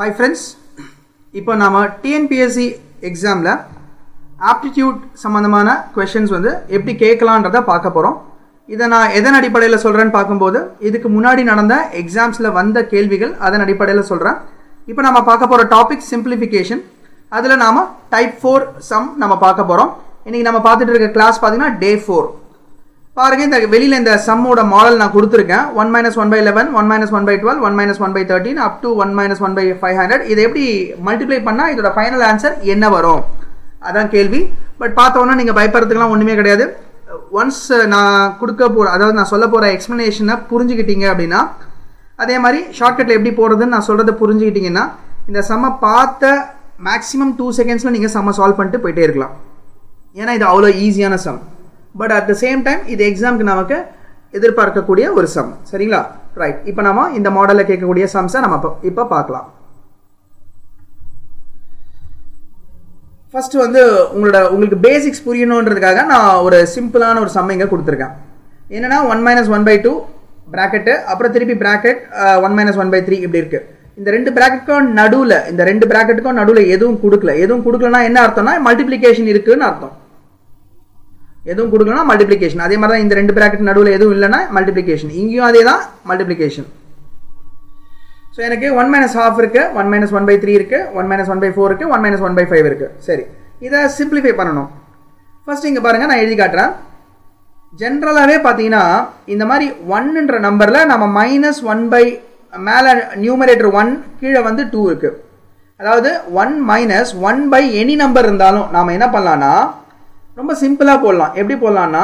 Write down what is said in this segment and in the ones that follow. Hi friends, இப்போ நாம TNPSC எக்ஸாம்ல aptitude சம்பந்தமான questions வந்து எப்படி கேட்கலாம்ன்றத பார்க்க போறோம். இத நான் எதன் அடிப்படையில் சொல்றேன்னு பாக்கும்போது இதுக்கு முன்னாடி நடந்த எக்ஸாம்ஸ்ல வந்த கேள்விகள் அதன் அடிப்படையில் சொல்றேன். இப்போ நாம பார்க்க போற டாபிக் simplification. அதுல நாம type 4 sum நாம பார்க்க போறோம். இன்னைக்கு நாம பார்த்துட்டு இருக்க கிளாஸ் பாத்தீங்கன்னா day 4. பாருங்க இந்த வெளியில இந்த சம்மோட மாடல் நான் கொடுத்துருக்கேன். 1 - 1/11, 1 - 1/12, 1 - 1/13 up to 1 - 1/500. இதை எப்படி மல்டிப்ளை பண்ணால் இதோட ஃபைனல் ஆன்சர் என்ன வரும் அதான் கேள்வி. பட் பார்த்தோன்னா நீங்கள் பயப்படுறதுக்குலாம் ஒன்றுமே கிடையாது. ஒன்ஸ் நான் கொடுக்க போகிற, அதாவது நான் சொல்ல போகிற எக்ஸ்ப்ளனேஷனை புரிஞ்சுக்கிட்டீங்க அப்படின்னா, அதே மாதிரி ஷார்ட்கட்டில் எப்படி போடுறதுன்னு நான் சொல்கிறத புரிஞ்சுக்கிட்டிங்கன்னா இந்த சம்மை பார்த்த மேக்ஸிமம் 2 seconds நீங்கள் சம்மை சால்வ் பண்ணிட்டு போயிட்டே இருக்கலாம். ஏன்னா இது அவ்வளோ ஈஸியான sum. But at the same time இது எக்ஸாமுக்கு நமக்கு எதிர்பார்க்கக்கூடிய ஒரு சம், சரிங்களா? ரைட். இப்போ நம்ம இந்த மாடலில் கேட்கக்கூடிய சம்ஸை நம்ம இப்போ பார்க்கலாம். ஃபர்ஸ்ட் வந்து உங்களுக்கு பேசிக்ஸ் புரியணுன்றதுக்காக நான் ஒரு சிம்பிளான ஒரு சம் இங்கே கொடுத்துருக்கேன். என்னன்னா 1 - 1/2 ப்ராக்கெட்டு, அப்புறம் திருப்பி ப்ராக்கெட் 1 - 1/3 இப்படி இருக்கு. இந்த ரெண்டு ப்ராக்கெட்டுக்கும் நடுவில் எதுவும் கொடுக்கல. எதுவும் கொடுக்கலன்னா என்ன அர்த்தம்னா மல்டிப்ளிகேஷன் இருக்குன்னு அர்த்தம். எதுவும் கொடுக்கலனா மல்டிப்ளிகேஷன். அதே மாதிரி தான் இந்த ரெண்டு பிராக்கெட் நடுவில் எதுவும் இல்லைன்னா மல்டிப்ளிகேஷன். இங்கேயும் அதே தான் மல்டிப்ளிகேஷன். ஸோ எனக்கு 1 - ½ இருக்கு, 1 - 1/3 இருக்கு, 1 - 1/4 இருக்கு, 1 - 1/5 இருக்கு. சரி, இதை சிம்பிளிஃபை பண்ணணும். ஃபர்ஸ்ட் இங்கே பாருங்க, நான் எழுதி காட்டுறேன். ஜென்ரலாகவே பார்த்தீங்கன்னா இந்த மாதிரி 1ன்ற நம்பரில் நம்ம -1 மேலே நியூமரேட்டர் 1, கீழே வந்து 2 இருக்கு. அதாவது 1 - 1 எனி நம்பர் இருந்தாலும் நாம் என்ன பண்ணலான்னா ரொம்ப சிம்பிளாக போடலாம். எப்படி போடலான்னா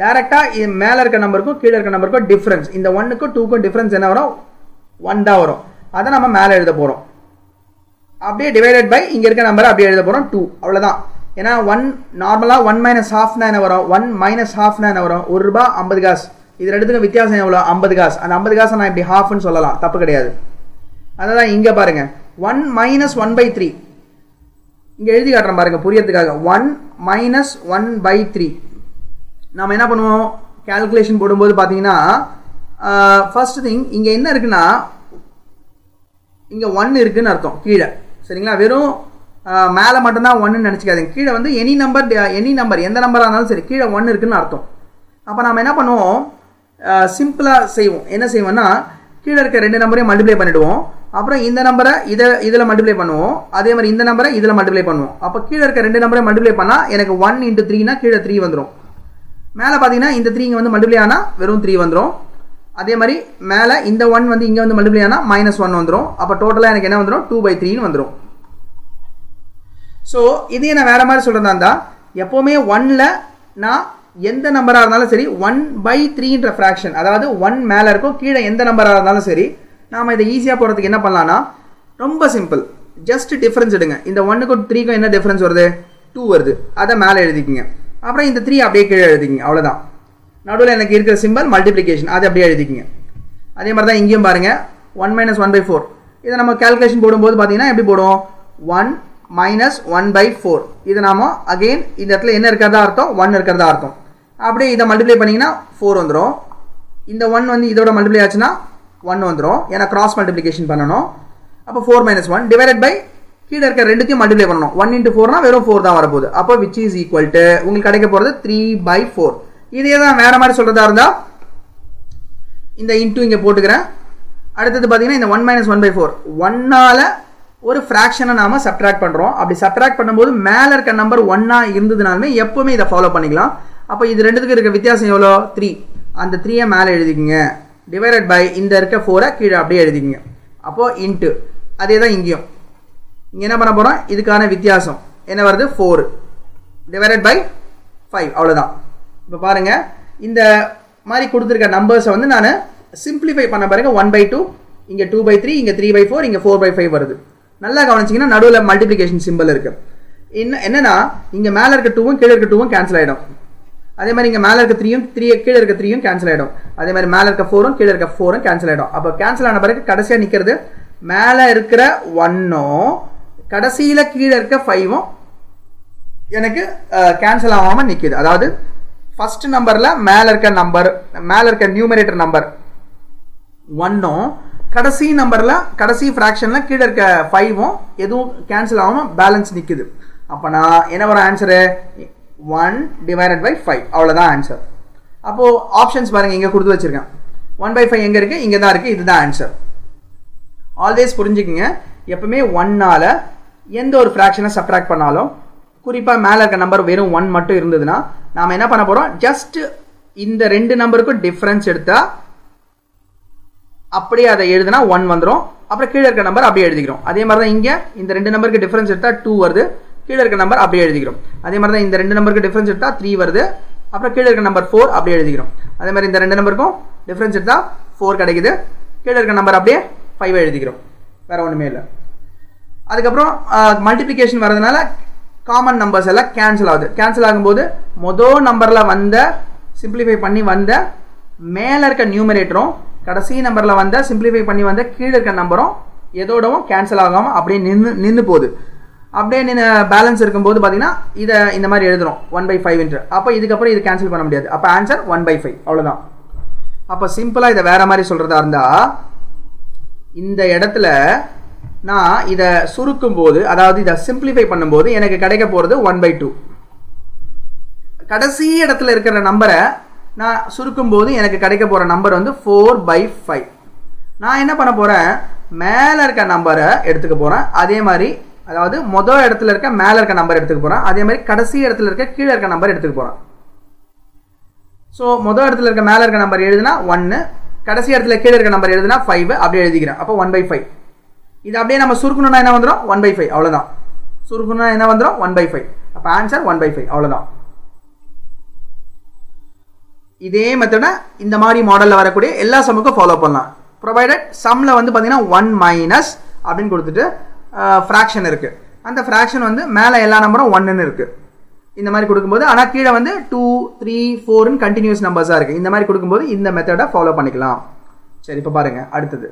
டேரெக்டாக மேலே இருக்க நம்பருக்கும் கீழே இருக்க நம்பருக்கும் டிஃப்ரென்ஸ், இந்த 1க்கும் 2க்கும் டிஃப்ரென்ஸ் என்ன வரும்? 1 தான் வரும். அதை நம்ம மேலே எழுத போகிறோம். அப்படியே டிவைடட் பை இங்கே இருக்க நம்பரை அப்படியே எழுத போகிறோம் 2, அவ்வளோதான். ஏன்னா 1 நார்மலாக 1 - ½ என்ன வரும்? 1 - ½ என்ன வரும்? ₹1.50. இது ரெண்டுத்துக்கும் வித்தியாசம் எவ்வளோ? 50 காசு. அந்த 50 காசை நான் இப்படி ஹாஃப்னு சொல்லலாம், தப்பு கிடையாது. அதான் இங்கே பாருங்கள் 1 - 1/3 இங்கே எழுதி காட்டுறேன் பாருங்க புரியறதுக்காக. 1 - 1/3 நாம் என்ன பண்ணுவோம் கால்குலேஷன் போடும்போது பார்த்தீங்கன்னா ஃபர்ஸ்ட் திங் இங்கே என்ன இருக்குன்னா இங்கே 1 இருக்குன்னு அர்த்தம் கீழே, சரிங்களா? வெறும் மேலே மட்டும்தான் 1ன்னு நினச்சிக்காதீங்க. கீழே வந்து எனி நம்பர் எந்த நம்பராக இருந்தாலும் சரி, கீழே 1 இருக்குன்னு அர்த்தம். அப்போ நாம் என்ன பண்ணுவோம், சிம்பிளாக செய்வோம். என்ன செய்வோம்னா கீழே இருக்க ரெண்டு நம்பரையும் மல்டிப்ளை பண்ணிவிடுவோம். அப்புறம் இந்த நம்பரை இதில் மல்டிப்ளை பண்ணுவோம். அதே மாதிரி இந்த நம்பரை இதில் மல்டிப்ளை பண்ணுவோம். அப்போ கீழே இருக்க ரெண்டு நம்பரை மல்டிப்ளை பண்ணால் எனக்கு 1 × 3னா கீழே 3 வந்துடும். மேலே பார்த்தீங்கன்னா இந்த 3 இங்கே வந்து மல்டிப்ளை ஆனால் வெறும் 3 வந்துடும். அதே மாதிரி மேலே இந்த 1 வந்து இங்கே வந்து மல்டிப்ளை ஆனால் -1 வந்துடும். அப்போ டோட்டலாக எனக்கு என்ன வந்துடும்? 2/3ன்னு வந்துடும். ஸோ இதே நான் வேறு மாதிரி சொல்கிறதா இருந்தால் எப்போவுமே 1ல் நான் எந்த நம்பராக இருந்தாலும் சரி 1/3ன்ற ஃப்ராக்ஷன், அதாவது 1 மேலே இருக்கும் கீழே எந்த நம்பராக இருந்தாலும் சரி, நாம் இதை ஈஸியாக போகிறதுக்கு என்ன பண்ணலான்னா ரொம்ப சிம்பிள், ஜஸ்ட் டிஃப்ரென்ஸ் எடுங்க. இந்த 1க்கும் 3க்கும் என்ன டிஃப்ரென்ஸ் வருது? 2 வருது. அதை மேலே எழுதிக்கிங்க. அப்புறம் இந்த 3 அப்படியே கீழே எழுதிக்கிங்க, அவ்வளோதான். நடுவில் எனக்கு இருக்கிற சிம்பிள் மல்டிப்ளிகேஷன், அதை அப்படியே எழுதிக்கிங்க. அதே மாதிரி தான் இங்கேயும் பாருங்கள் 1 - 1/4. இதை நம்ம கால்குலேஷன் போடும்போது பார்த்தீங்கன்னா எப்படி போடுவோம்? 1 - 1/4. இதை நாம் அகெயின் இந்த இடத்துல என்ன இருக்கிறதா அர்த்தம்? 1 இருக்கிறதா அர்த்தம். அப்படியே இதை மல்டிப்ளை பண்ணிங்கன்னா 4 வந்துடும். இந்த 1 வந்து இதோட மல்டிப்ளை ஆச்சுன்னா 1 வந்துடும். ஏன்னா கிராஸ் மல்டிப்ளிகேஷன் பண்ணணும். அப்போ 4 - 1 டிவைடட் பை கீழே இருக்க ரெண்டுத்தையும் மல்டிப்ளை பண்ணணும். 1 × 4னா வெறும் 4 தான் வரப்போகுது. அப்போ விச் இஸ் ஈக்குவல் டு உங்களுக்கு கிடைக்க போகிறது 3/4. இதே தான் வேறு மாதிரி சொல்கிறதா இருந்தால் இந்த இன்ட்டு இங்கே போட்டுக்கிறேன். அடுத்தது பார்த்தீங்கன்னா இந்த 1 - 1/4 1னால ஒரு ஃப்ராக்ஷனை நாம் சப்ட்ராக்ட் பண்ணுறோம். அப்படி சப்ட்ராக்ட் பண்ணும்போது மேலே இருக்க நம்பர் 1னாக இருந்ததுனாலுமே எப்போவுமே இதை ஃபாலோ பண்ணிக்கலாம். அப்போ இது ரெண்டுத்துக்கு இருக்க வித்தியாசம் எவ்வளோ? 3. அந்த 3யை மேலே எழுதிக்கிங்க. டிவைடட் பை இந்த இருக்க 4ஐ கீழே அப்படியே எழுதிக்கிங்க. அப்போது இன்ட்டு அதே தான் இங்கேயும். இங்கே என்ன பண்ண போகிறோம்? இதுக்கான வித்தியாசம் என்ன வருது? 4 டிவைடட் பை 5, அவ்வளோதான். இப்போ பாருங்கள் இந்த மாதிரி கொடுத்துருக்க நம்பர்ஸை வந்து நான் சிம்பிளிஃபை பண்ண பாருங்கள். 1/2 இங்கே, 2/3 இங்கே, 3/4 இங்கே, 4/5 வருது. நல்லா கவனிச்சிங்கன்னா நடுவில் மல்டிப்ளிகேஷன் சிம்பிள் இருக்குது. என்னன்னா இங்கே மேலே இருக்க 2வும் கீழே இருக்க 2வும் கேன்சல் ஆகிடும். அதே மாதிரி இங்கே மேலே இருக்க 3யும் கீழே இருக்க 3யும் கேன்சல் ஆகிடும். அதே மாதிரி மேலே இருக்க 4ம் கீழே இருக்க 4ம் கேன்சல் ஆகிடும். அப்போ கேன்சல் ஆன பிறகு கடைசியாக நிற்கிறது மேலே இருக்கிற 1ம் கடைசியில் கீழே இருக்க 5ம் எனக்கு கேன்சல் ஆகாமல் நிற்கிது. அதாவது ஃபர்ஸ்ட் நம்பரில் மேலே இருக்க நியூமரேட்டர் நம்பர் 1ம் கடைசி நம்பர்ல கடைசி ஃபிராக்ஷன்ல கீழ இருக்க 5 உம் எதுவும் கேன்சல் ஆகாம பேலன்ஸ் நிக்குது. அப்பனா என்ன வர ஆன்சர் 1/5 அவ்வளவுதான் ஆன்சர். அப்போ ஆப்ஷன்ஸ் பாருங்க இங்க கொடுத்து வச்சிருக்கேன். 1/5 எங்க இருக்கு? இங்க தான் இருக்கு. இதுதான் ஆன்சர். ஆல்வேஸ் புரிஞ்சுக்கங்க, எப்பவுமே 1 ஆல எந்த ஒரு ஃபிராக்ஷனை சப்ட்ராக்ட் பண்ணாலும் குறிப்பா மேல இருக்க நம்பர் வெறும் 1 மட்டும் இருந்ததுன்னா நாம என்ன பண்ண போறோம், ஜஸ்ட் இந்த ரெண்டு நம்பருக்கும் டிஃபரன்ஸ் எடுத்தா அப்படியே அதை எழுதுனா 1 வந்துரும். அப்புறம் கீழ இருக்க நம்பர் அப்படியே எழுதிக்கிறோம். அதே மாதிரி தான் இங்க இந்த ரெண்டு நம்பருக்கு டிஃபரன்ஸ் எடுத்தா 2 வருது, கீழ இருக்க நம்பர் அப்படியே எழுதிக்கிறோம். அதே மாதிரி தான் இந்த ரெண்டு நம்பருக்கு டிஃபரன்ஸ் எடுத்தா 3 வருது, அப்புறம் கீழ இருக்க நம்பர் 4 அப்படியே எழுதிக்கிறோம். அதே மாதிரி இந்த ரெண்டு நம்பருக்கும் டிஃபரன்ஸ் எடுத்தா 4 கிடைக்குது, கீழ இருக்க நம்பர் அப்படியே 5 எழுதிக்கிறோம். வேற ஒண்ணுமே இல்லை. அதுக்கப்புறம் மல்டிப்ளிகேஷன் வரதுனால காமன் நம்பர்ஸ் எல்லாம் கேன்சல் ஆகுது. கேன்சல் ஆகும்போது மொதல் நம்பர்ல வந்த சிம்பிளிஃபை பண்ணி வந்த மேல இருக்க நியூமரேட்டரும் கடைசி நம்பர்ல வந்த சிம்பிளிஃபை பண்ணி வந்த கீழே இருக்க நம்பரும் எதோடவும் கேன்சல் ஆகாம அப்படியே நின்று போகுது. அப்படியே நின்று பேலன்ஸ் இருக்கும்போது பார்த்தீங்கன்னா இதை இந்த மாதிரி எழுதுறோம் 1/5 என்று. அப்போ இதுக்கப்புறம் இது கேன்சல் பண்ண முடியாது. அப்போ ஆன்சர் 1/5 அவ்வளோதான். அப்போ சிம்பிளாக இதை வேற மாதிரி சொல்றதா இருந்தா இந்த இடத்துல நான் இதை சுருக்கும் போது, அதாவது இதை சிம்பிளிஃபை பண்ணும்போது எனக்கு கிடைக்க போகிறது 1/2. கடைசி இடத்துல இருக்கிற நம்பரை நான் சுருக்கும் போது எனக்கு கிடைக்க போகிற நம்பர் வந்து 4/5. நான் என்ன பண்ண போகிறேன், மேலே இருக்க நம்பரை எடுத்துக்க போகிறேன். அதே மாதிரி அதாவது மொதல் இடத்துல இருக்க மேலே இருக்க நம்பர் எடுத்துக்க போகிறேன். அதே மாதிரி கடைசி இடத்துல இருக்க கீழே இருக்க நம்பர் எடுத்துக்க போகிறேன். ஸோ மொதல் இடத்துல இருக்க மேலே இருக்க நம்பர் எழுதுனா 1, கடைசி இடத்துல கீழே இருக்க நம்பர் எழுதுனா 5 அப்படியே எழுதிக்கிறேன். அப்போ 1/5. இது அப்படியே நம்ம சுருக்கணும்னா என்ன வந்துடும் 1/5 அவ்வளோதான். சுருக்கணும்னா என்ன வந்துடும் 1/5. அப்போ ஆன்சர் 1/5 அவ்வளோதான். இதே மெத்தடை இந்த மாதிரி மாடலில் வரக்கூடிய எல்லா சம்முக்கும் ஃபாலோ பண்ணலாம். ப்ரொவைடட் சம்மில் வந்து பார்த்தீங்கன்னா 1 - அப்படின்னு கொடுத்துட்டு ஃப்ராக்ஷன் இருக்குது. அந்த ஃப்ராக்ஷன் வந்து மேலே எல்லா நம்பரும் 1ன்னு இருக்குது. இந்த மாதிரி கொடுக்கும்போது ஆனால் கீழே வந்து 2, 3, 4ன்னு கண்டினியூஸ் நம்பர்ஸாக இருக்குது. இந்த மாதிரி கொடுக்கும்போது இந்த மெத்தடை ஃபாலோ பண்ணிக்கலாம். சரி, இப்போ பாருங்கள் அடுத்தது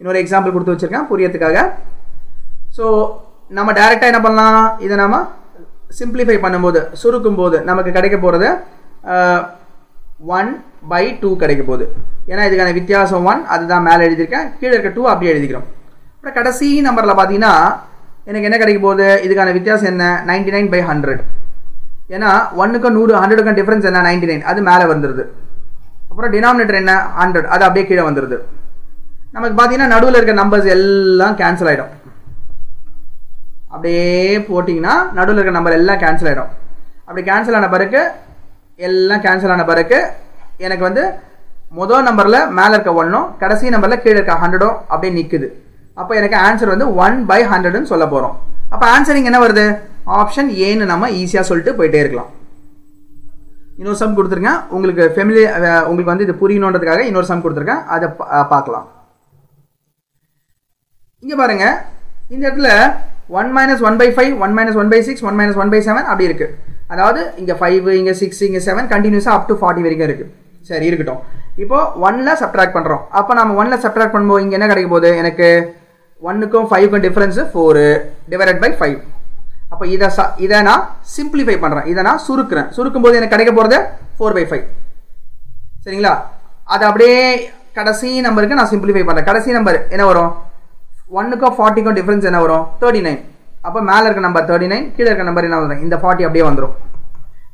இன்னொரு எக்ஸாம்பிள் கொடுத்து வச்சுருக்கேன் புரியறதுக்காக. ஸோ நம்ம டைரெக்டாக என்ன பண்ணலாம், இதை நம்ம சிம்பிளிஃபை பண்ணும்போது சுருக்கும்போது நமக்கு கிடைக்க போகிறது 1/2 கிடைக்க போகுது. ஏன்னா இதுக்கான வித்தியாசம் 1, அதுதான் மேலே எழுதியிருக்கேன். கீழே இருக்க 2 அப்படியே எழுதிக்கிறோம். அப்புறம் கடைசி நம்பரில் பார்த்தீங்கன்னா எனக்கு என்ன கிடைக்க போகுது, இதுக்கான வித்தியாசம் என்ன 99/100. ஏன்னா 1க்கும் 100க்கும் டிஃப்ரென்ஸ் என்ன 99, அது மேலே வந்துடுது. அப்புறம் டினாமினேட்டர் என்ன 100, அது அப்படியே கீழே வந்துடுது. நமக்கு பார்த்தீங்கன்னா நடுவில் இருக்க நம்பர்ஸ் எல்லாம் கேன்சல் ஆகிடும். அப்படியே போட்டிங்கன்னா நடுவில் இருக்க நம்பர் எல்லாம் கேன்சல் ஆகிடும். அப்படி கேன்சல் ஆன பிறகு எனக்கு வந்து மொதல் நம்பரில் மேலே இருக்க 1ம் கடைசி நம்பரில் கீழே இருக்க 100ம் அப்படியே நிற்குது. அப்போ எனக்கு ஆன்சர் வந்து 1/100ன்னு சொல்ல போகிறோம். அப்போ ஆன்சரிங் என்ன வருது, ஆப்ஷன் ஏன்னு நம்ம ஈஸியாக சொல்லிட்டு போயிட்டே இருக்கலாம். இன்னொரு சம் கொடுத்துருங்க உங்களுக்கு உங்களுக்கு வந்து இது புரியணுன்றதுக்காக இன்னொரு சம் கொடுத்துருக்கேன், அதை பார்க்கலாம். இங்கே பாருங்க, இந்த இடத்துல 1 - 1/5, 1 - 1/6, 1 - 1/7 அப்படி இருக்கு. அதாவது இங்கே 5, இங்கே 6, இங்கே 7 கண்டினியூஸாக அப் டு 40 வரைக்கும் இருக்கு. சரி இருக்கட்டும். இப்போ 1ல சப்ட்ராக்ட் பண்ணுறோம். அப்போ நம்ம 1ல சப்ட்ராக்ட் பண்ணும்போது இங்கே என்ன கிடைக்க போகுது, எனக்கு 1க்கும் 5க்கும் டிஃபரன்ஸு 4/5. அப்போ இதை நான் சிம்பிளிஃபை பண்ணுறேன், இதை நான் சுருக்குறேன். சுருக்கும்போது எனக்கு கிடைக்க போகிறது 4/5. சரிங்களா, அது அப்படியே கடைசி நம்பருக்கு நான் சிம்பிளிஃபை பண்ணுறேன். கடைசி நம்பர் என்ன வரும், 1க்கும் 40க்கும் டிஃபரன்ஸ் என்ன வரும் 39. அப்போ மேலே இருக்க நம்பர் 39, கீழே இருக்க நம்பர் என்ன வந்துடும் இந்த 40 அப்படியே வந்துடும்.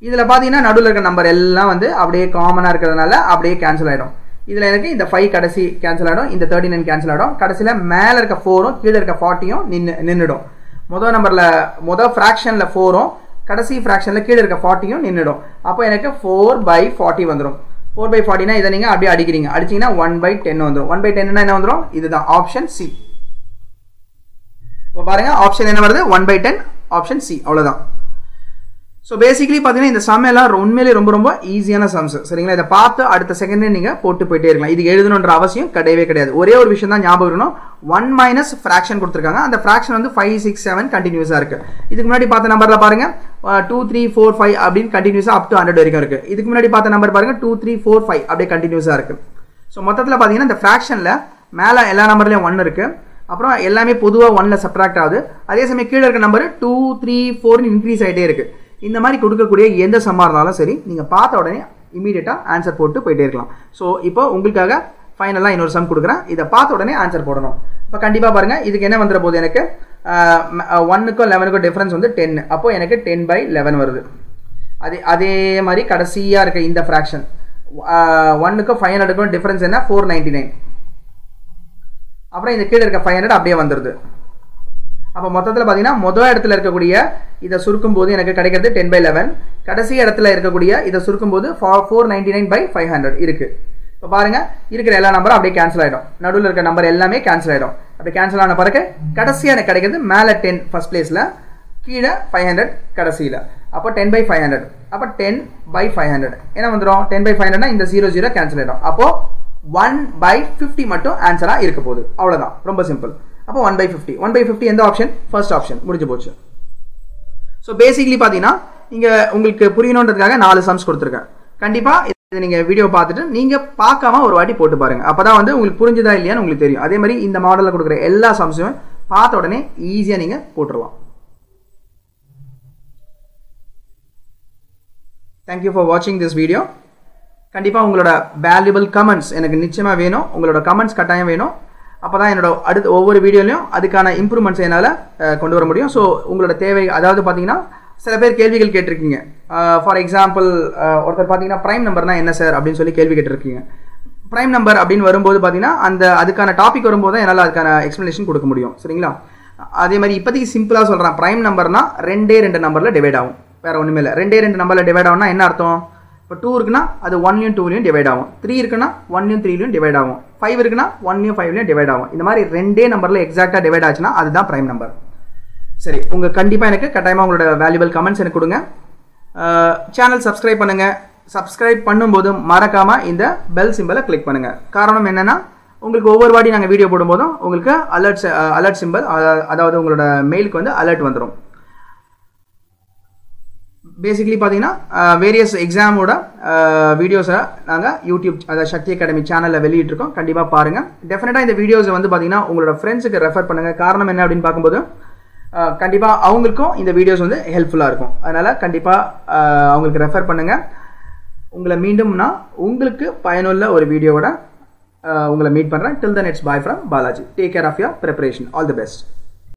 இதில் பார்த்தீங்கன்னா நடுவில் இருக்க நம்பர் எல்லாம் வந்து அப்படியே காமனாக இருக்கிறதுனால அப்படியே கேன்சல் ஆகிடும். இதில் எனக்கு இந்த 5 கடைசி கேன்சல் ஆகிடும், இந்த 39 கேன்சல் ஆகிடும். கடைசியில் மேலே இருக்க 4ம் கீழே இருக்க 40ம் நின்றுடும். மொதல் ஃப்ராக்ஷனில் 4ம் கடைசி ஃப்ராக்ஷனில் கீழே இருக்க 40யும் நின்றுடும். அப்போ எனக்கு 4/40 வந்துடும். 4/40னா இதை நீங்கள் அப்படியே அடிக்கிறீங்க, அடிச்சிங்கன்னா 1/10 வந்துடும். 1/10னா என்ன வந்துடும், இதுதான் ஆப்ஷன் சி. இப்போ பாருங்க ஆப்ஷன் என்ன வருது 1/10 ஆப்ஷன் சி அவ்வளோதான். ஸோ பேசிக்கலி பார்த்தீங்கன்னா இந்த சம் எல்லாம் உண்மையிலே ரொம்ப ரொம்ப ஈஸியான சம்ஸ். சரிங்களா, இதை பார்த்து அடுத்த செகண்டே நீங்கள் போட்டு போயிட்டே இருக்கலாம். இது எழுதணுன்ற அவசியம் கிடையவே கிடையாது. ஒரே ஒரு விஷயம் தான் ஞாபகம் இருக்கணும், 1 - ஃப்ராக்ஷன் கொடுத்துருக்காங்க. அந்த ஃப்ராக்ஷன் வந்து 5, 6, 7 கண்டினியூஸாக இருக்குது. இதுக்கு முன்னாடி பார்த்த நம்பரில் பாருங்கள் 2, 3, 4, 5 அப்படின்னு கண்டினியூஸாக அப் டு 100 வரைக்கும் இருக்குது. இதுக்கு முன்னாடி பார்த்த நம்பர் பாருங்கள் 2, 3, 4, 5 அப்படியே கண்டினியூஸாக இருக்குது. ஸோ மொத்தத்தில் பார்த்தீங்கன்னா இந்த ஃப்ராக்ஷனில் மேலே எல்லா நம்பர்லேயும் 1 இருக்குது. அப்புறம் எல்லாமே பொதுவாக 1ல சப்ட்ராக்ட் ஆகுது. அதே சமயம் கீழே இருக்க நம்பர் 2, 3, 4ன்னு இன்க்ரீஸ் ஆகிட்டே இருக்குது. இந்த மாதிரி கொடுக்கக்கூடிய எந்த சம்மாக இருந்தாலும் சரி நீங்கள் பார்த்த உடனே இமீடியட்டாக ஆன்சர் போட்டு போயிட்டே இருக்கலாம். ஸோ இப்போ உங்களுக்காக final line or sum kudukran. Ida path orane answer podano. But kandipa paranga. Idu kena mandra bodhe enake 1 to 11 ko difference on the 10. Apo enake 10 by 11 varudhu. Ade mari kadasiya irukka inda fraction. 1 to 500 difference enna 499. அப்புறம் இந்த கீழ இருக்க 500 அப்படியே வந்திருது. அப்ப மொத்தத்துல பாத்தீங்கன்னா முதல் இடத்துல இருக்க கூடிய இத சுருக்கும்போது எனக்கு கிடைக்கிறது 10 by 11, கடைசி இடத்துல இருக்க கூடிய இத சுருக்கும்போது 499 by 500 இருக்கு. இப்ப பாருங்க இருக்கிற எல்லா நம்பரும் அப்படியே கேன்சல் ஆயிடும். நடுவுல இருக்க நம்பர் எல்லாமே கேன்சல் ஆயிடும். அப்படி கேன்சல் ஆன பிறகு கடைசியா எனக்கு கிடைக்கிறது மேல 10 ஃபர்ஸ்ட் பிளேஸ்ல, கீழ 500 கடைசில. அப்ப 10 by 500. அப்ப 10 by 500 என்ன வந்துரும்? 10 by 500 னா இந்த 00 கேன்சல் ஆயிடும். அப்போ 1 by 50 மட்டும் ஆன்சரா இருக்க போகுது. அவ்வளவுதான், ரொம்ப சிம்பிள். அப்போ 1 by 50 எந்த ஆப்ஷன்? ஃபர்ஸ்ட் ஆப்ஷன் முடிஞ்சு போச்சு. சோ பேசிக்கலி பாத்தீங்கன்னா இங்க உங்களுக்கு புரியணும்ன்றதுக்காக 4 சம்ஸ் கொடுத்திருக்கேன். கண்டிப்பா இத நீங்க வீடியோ பார்த்துட்டு நீங்க பார்க்காம ஒரு வாட்டி போட்டு பாருங்க. அப்பதான் வந்து உங்களுக்கு புரிஞ்சதா இல்லையான்னு உங்களுக்கு தெரியும். அதே மாதிரி இந்த மாடல்ல கொடுக்கிற எல்லா சம்ஸையும் பார்த்த உடனே ஈஸியா நீங்க போட்டுறலாம். Thank you for watching this video. கண்டிப்பா உங்களோட வேல்யூபிள் கமெண்ட்ஸ் எனக்கு நிச்சயமா வேணும். உங்களோட கமெண்ட்ஸ் கட்டாயம் வேணும். அப்பதான் என்னோட அடுத்த ஒவ்வொரு வீடியோலயும் அதுக்கான இம்ப்ரூவ்மெண்ட்ஸ் என்னால கொண்டு வர முடியும். ஸோ உங்களோட தேவை, அதாவது பாத்தீங்கன்னா சில பேர் கேள்விகள் கேட்டிருக்கீங்க. ஃபார் எக்ஸாம்பிள் ஒருத்தர் பாத்தீங்கன்னா பிரைம் நம்பர்னா என்ன சார் அப்படின்னு சொல்லி கேள்வி கேட்டிருக்கீங்க. பிரைம் நம்பர் அப்படின்னு வரும்போது பாத்தீங்கன்னா அந்த அதுக்கான டாபிக் வரும்போது என்னால் அதுக்கான எக்ஸ்பிளனேஷன் கொடுக்க முடியும். சரிங்களா? அதே மாதிரி இப்போதைக்கு சிம்பிளா சொல்றேன், பிரைம் நம்பர்னா 2 நம்பர்ல டிவைட் ஆகும், வேற ஒண்ணுமே இல்லை. 2 நம்பர்ல டிவைட் ஆகும்னா என்ன அர்த்தம்? இப்போ 2 இருக்குன்னா அது 1 யும் 2 லையும் டிவைட் ஆகும். 3 இருக்குன்னா 1 யும் 3 லையும் டிவைட் ஆகும். 5 இருக்குன்னா 1 யும் 5 லையும் டிவைட் ஆகும். இந்த மாதிரி 2 நம்பர்ல எக்ஸாக்டா டிவைட் ஆச்சுன்னா அதுதான் பிரைம் நம்பர். சரி, உங்க கண்டிப்பா எனக்கு கட்டாயமா உங்களோட வேல்யூபிள் கமெண்ட்ஸ் எனக்கு கொடுங்க. சேனல் சப்ஸ்கிரைப் பண்ணுங்க. சப்ஸ்கிரைப் பண்ணும்போது மறக்காம இந்த பெல் சிம்பலை கிளிக் பண்ணுங்க. காரணம் என்னன்னா உங்களுக்கு ஒவ்வொரு வாட்டி நாங்கள் வீடியோ போடும்போதும் உங்களுக்கு அலர்ட் சிம்பல், அதாவது உங்களோட மெயிலுக்கு வந்து அலர்ட் வந்துடும். பேசிக்கலி பார்த்தீங்கன்னா வேரியஸ் எக்ஸாமோட வீடியோஸை நாங்கள் யூடியூப், அதாவது சக்தி அகாடமி சேனலில் வெளியிட்டிருக்கோம். கண்டிப்பாக பாருங்கள். டெஃபினட்டாக இந்த வீடியோஸை வந்து பார்த்தீங்கன்னா உங்களோட ஃப்ரெண்ட்ஸுக்கு ரெஃபர் பண்ணுங்கள். காரணம் என்ன அப்படின்னு பார்க்கும்போது கண்டிப்பாக அவங்களுக்கும் இந்த வீடியோஸ் வந்து ஹெல்ப்ஃபுல்லாக இருக்கும். அதனால் கண்டிப்பாக அவங்களுக்கு ரெஃபர் பண்ணுங்கள். உங்களை மீண்டும்னா உங்களுக்கு பயனுள்ள ஒரு வீடியோவோட உங்களை மீட் பண்ணுறேன். Till then it's bye from Balaji. Take care of your preparation. All the best.